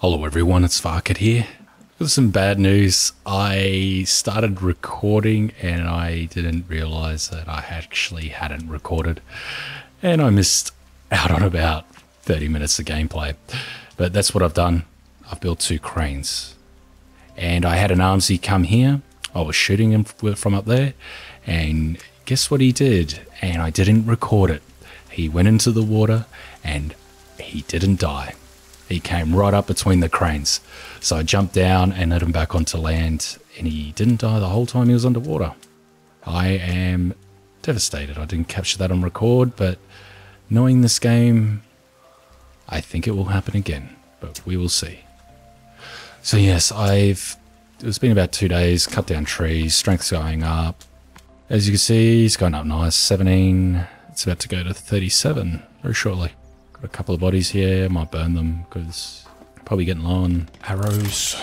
Hello everyone, it's Farket here. Got some bad news. I started recording and I didn't realize that I actually hadn't recorded, and I missed out on about 30 minutes of gameplay. But that's what I've done. I've built two cranes, and I had an armsy come here. I was shooting him from up there, and guess what he did? And I didn't record it. He went into the water and he didn't die. He came right up between the cranes. So I jumped down and let him back onto land, and he didn't die the whole time he was underwater. I am devastated. I didn't capture that on record, but knowing this game, I think it will happen again, but we will see. So yes, it's been about 2 days, cut down trees, strength's going up. As you can see, it's going up nice, 17. It's about to go to 37 very shortly. Got a couple of bodies here, might burn them because probably getting low on arrows.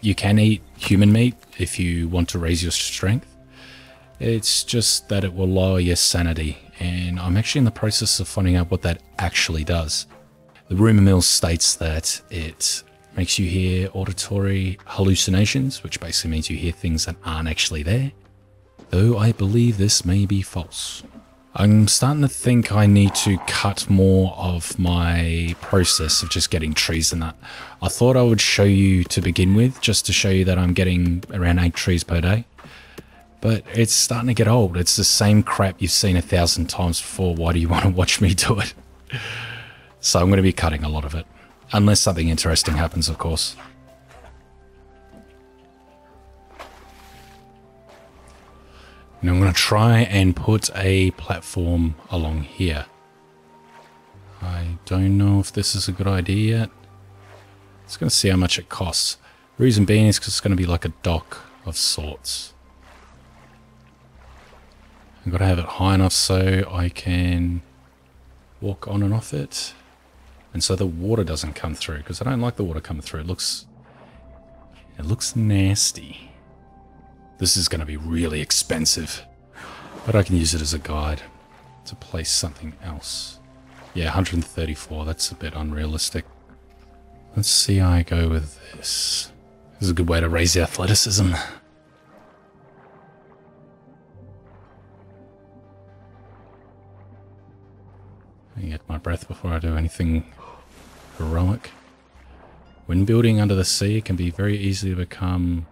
You can eat human meat if you want to raise your strength. It's just that it will lower your sanity, and I'm actually in the process of finding out what that actually does. The rumor mill states that it makes you hear auditory hallucinations, which basically means you hear things that aren't actually there, though I believe this may be false. I'm starting to think I need to cut more of my process of just getting trees and that. I thought I would show you to begin with, just to show you that I'm getting around 8 trees per day. But it's starting to get old. It's the same crap you've seen 1,000 times before. Why do you want to watch me do it? So I'm going to be cutting a lot of it. Unless something interesting happens, of course. And I'm going to try and put a platform along here. I don't know if this is a good idea yet. It's going to see how much it costs. The reason being is because it's going to be like a dock of sorts. I've got to have it high enough so I can walk on and off it, and so the water doesn't come through, because I don't like the water coming through. It looks nasty. This is going to be really expensive, but I can use it as a guide to place something else. Yeah, 134, that's a bit unrealistic. Let's see how I go with this. This is a good way to raise the athleticism. I can get my breath before I do anything heroic. When building under the sea, it can be very easy to become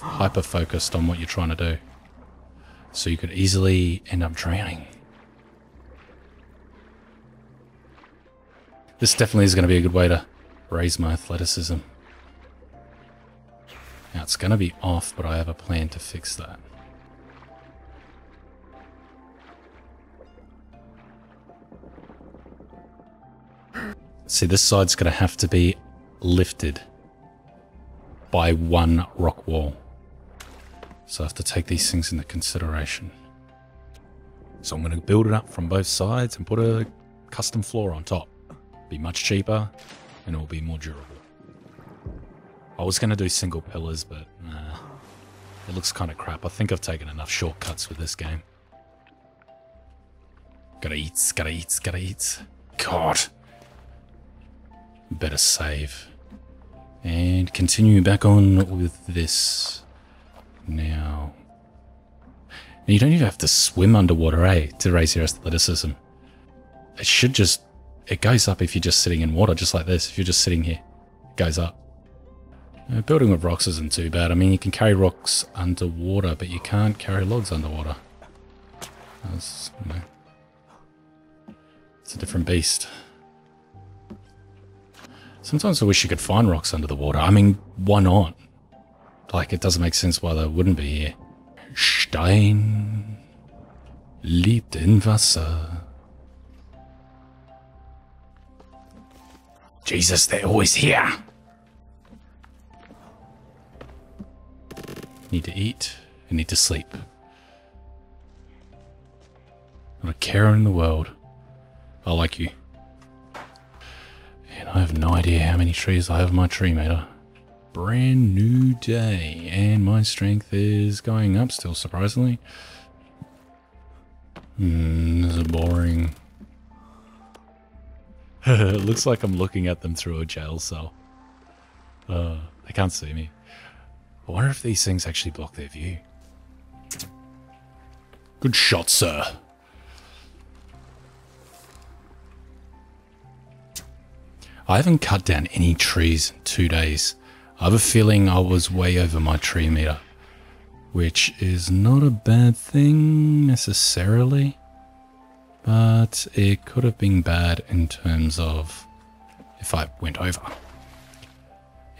hyper-focused on what you're trying to do, so you could easily end up drowning. This definitely is going to be a good way to raise my athleticism. Now, it's going to be off, but I have a plan to fix that. See, this side's going to have to be lifted by one rock wall. So I have to take these things into consideration. So I'm going to build it up from both sides and put a custom floor on top. It'll be much cheaper and it'll be more durable. I was going to do single pillars, but nah, it looks kind of crap. I think I've taken enough shortcuts with this game. Gotta eat. God. Better save. And continue back on with this now. You don't even have to swim underwater, eh, to raise your athleticism. It should just, it goes up if you're just sitting in water, just like this. If you're just sitting here, it goes up. Building with rocks isn't too bad. I mean, you can carry rocks underwater, but you can't carry logs underwater. It's a different beast. Sometimes I wish you could find rocks under the water. I mean, why not? Like, it doesn't make sense why they wouldn't be here. Stein liebt in Wasser. Jesus, they're always here. Need to eat and need to sleep. Not a care in the world. I like you. I have no idea how many trees I have in my tree meter. Brand new day, and my strength is going up still, surprisingly. This is boring. It looks like I'm looking at them through a jail cell. They can't see me. I wonder if these things actually block their view. Good shot, sir. I haven't cut down any trees in 2 days. I have a feeling I was way over my tree meter, which is not a bad thing necessarily, but it could have been bad in terms of if I went over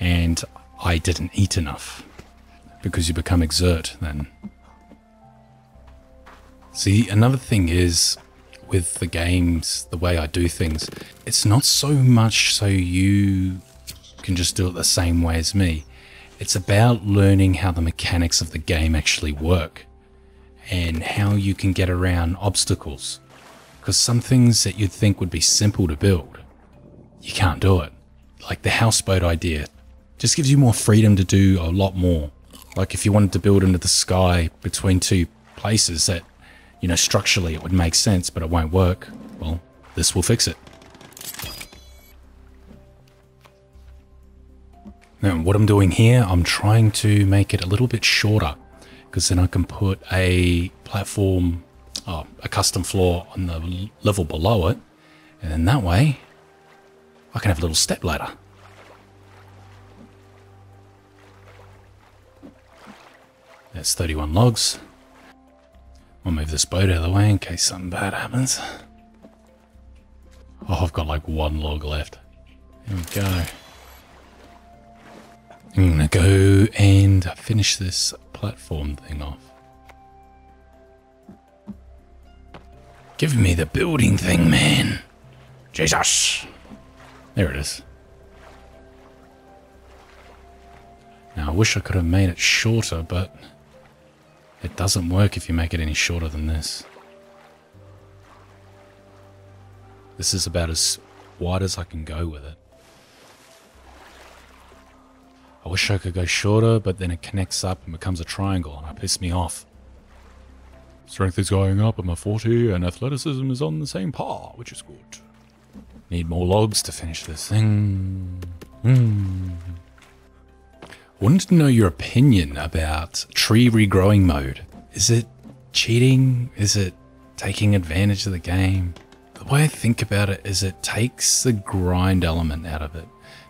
and I didn't eat enough, because you become exert then. See, another thing is with the games, the way I do things, it's not so much so you can just do it the same way as me. It's about learning how the mechanics of the game actually work and how you can get around obstacles, because some things that you'd think would be simple to build, you can't do it. Like the houseboat idea just gives you more freedom to do a lot more. Like if you wanted to build into the sky between two places that, you know, structurally it would make sense, but it won't work. Well, this will fix it. Now, what I'm doing here, I'm trying to make it a little bit shorter, because then I can put a platform, a custom floor on the level below it, and then that way I can have a little step ladder. That's 31 logs. I'll move this boat out of the way in case something bad happens. Oh, I've got like one log left. There we go. I'm gonna go and finish this platform thing off. Give me the building thing, man. Jesus. There it is. Now, I wish I could have made it shorter, but it doesn't work if you make it any shorter than this. This is about as wide as I can go with it. I wish I could go shorter, but then it connects up and becomes a triangle, and that pissed me off. Strength is going up at my 40, and athleticism is on the same par, which is good. Need more logs to finish this thing. Wanted to know your opinion about tree regrowing mode. Is it cheating? Is it taking advantage of the game? The way I think about it is it takes the grind element out of it.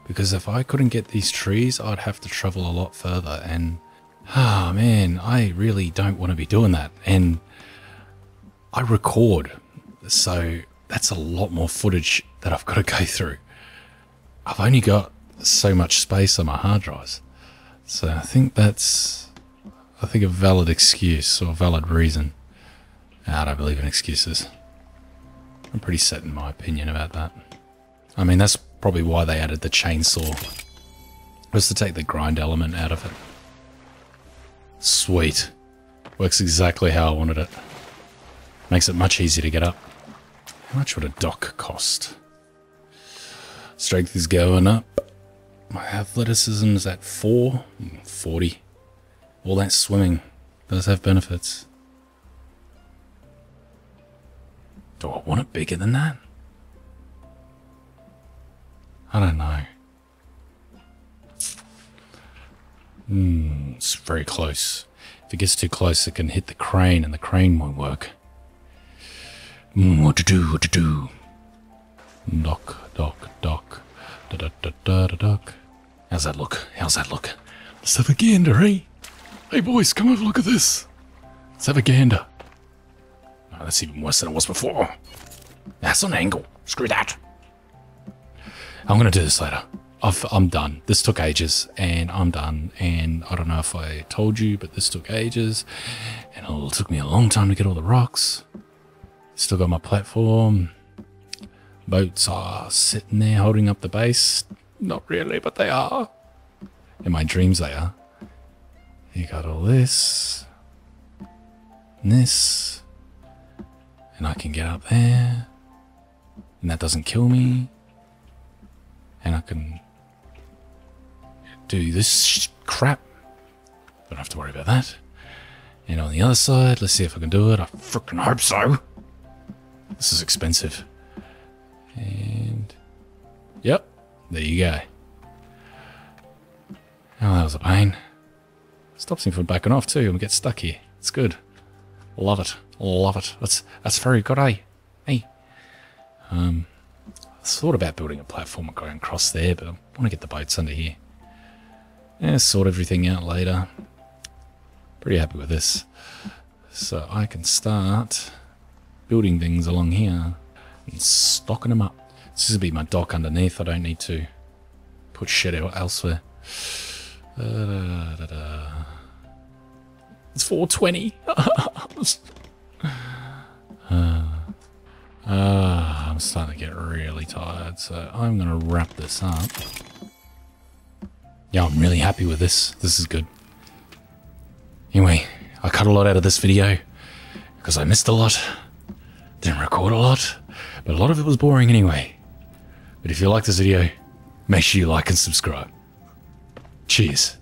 Because if I couldn't get these trees, I'd have to travel a lot further, and ah man, I really don't want to be doing that. And I record, so that's a lot more footage that I've got to go through. I've only got so much space on my hard drives. So I think that's, I think a valid excuse or a valid reason. I don't believe in excuses. I'm pretty set in my opinion about that. I mean, that's probably why they added the chainsaw, was to take the grind element out of it. Sweet. Works exactly how I wanted it. Makes it much easier to get up. How much would a dock cost? Strength is going up. My athleticism is at 4. 40. All that swimming does have benefits. Do I want it bigger than that? I don't know. It's very close. If it gets too close, it can hit the crane and the crane won't work. What to do, what to do? Dock, dock, dock. Da da da da da dock. How's that look? How's that look? Let's have a gander, eh? Hey boys, come over, look at this. Let's have a gander. Oh, that's even worse than it was before. That's an angle. Screw that. I'm going to do this later. I'm done. This took ages, and I'm done. And I don't know if I told you, but this took ages. And it took me a long time to get all the rocks. Still got my platform. Boats are sitting there holding up the base. Not really, but they are. In my dreams, they are. You got all this. And this. And I can get up there. And that doesn't kill me. And I can do this crap. Don't have to worry about that. And on the other side, let's see if I can do it. I freaking hope so. This is expensive. And yep, there you go. That was a pain. Stops him from backing off too, and we get stuck here. It's good. Love it. Love it. That's very good, eh? Hey. I thought about building a platform and going across there, but I want to get the boats under here. Yeah, sort everything out later. Pretty happy with this. So I can start building things along here and stocking them up. This will be my dock underneath. I don't need to put shit out elsewhere. It's 420. I'm starting to get really tired, so I'm going to wrap this up. Yeah, I'm really happy with this. This is good. Anyway, I cut a lot out of this video because I missed a lot. Didn't record a lot, but a lot of it was boring anyway. But if you like this video, make sure you like and subscribe. Cheers.